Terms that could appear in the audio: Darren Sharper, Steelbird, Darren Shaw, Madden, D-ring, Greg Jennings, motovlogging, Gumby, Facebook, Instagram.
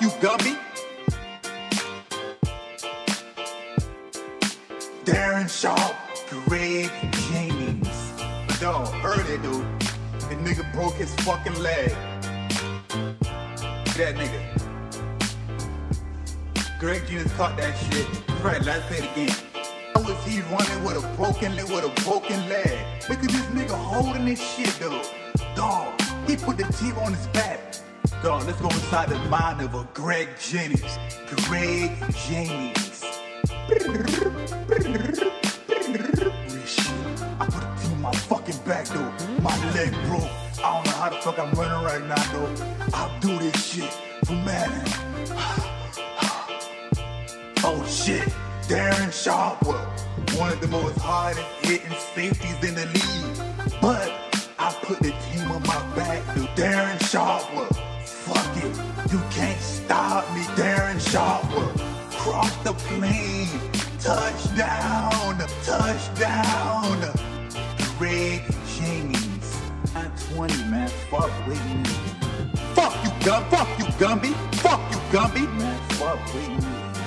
you gummy. Darren Shaw, Greg Jennings. Dog, heard it, dude. The nigga broke his fucking leg. That nigga. Greg Jennings caught that shit. Right, let's play it again. How is he running with a broken leg? Look at this nigga holding this shit, dude. Dog, he put the team on his back. Dog, let's go inside the mind of a Greg Jennings. Greg Jennings. I put a team on my fucking back, dude. My leg broke. I don't know how the fuck I'm running right now, dude. I'll do this shit for Madden. Oh shit. Darren Sharper, one of the most hardest hitting safeties in the league. But I put the team on my back, dude. Darren Sharper, fuck it. You can't stop me, Darren Sharper. Cross the plane. Touchdown. Touchdown. Greg Jennings. I'm 20, man. Fuck with me. Fuck you, Gumby. Fuck you, Gumby. Fuck you, Gumby. Man, fuck with me.